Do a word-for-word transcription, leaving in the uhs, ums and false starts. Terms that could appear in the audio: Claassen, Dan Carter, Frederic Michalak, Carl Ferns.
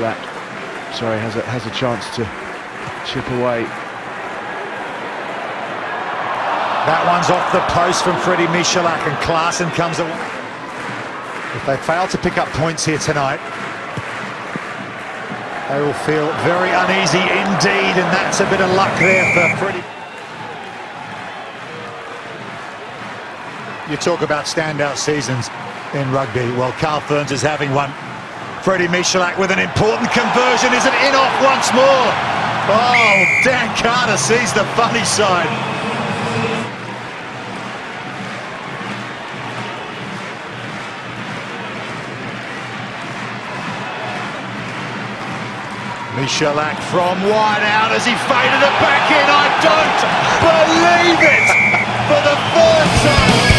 Michalak, sorry, has a, has a chance to chip away. That one's off the post from Frederic Michalak, and Claassen comes away. If they fail to pick up points here tonight, they will feel very uneasy indeed, and that's a bit of luck there for Frederic. You talk about standout seasons in rugby. Well, Carl Ferns is having one. Frederic Michalak with an important conversion. Is it in off once more? Oh, Dan Carter sees the funny side. Michalak from wide out as he faded it back in. I don't believe it for the first time.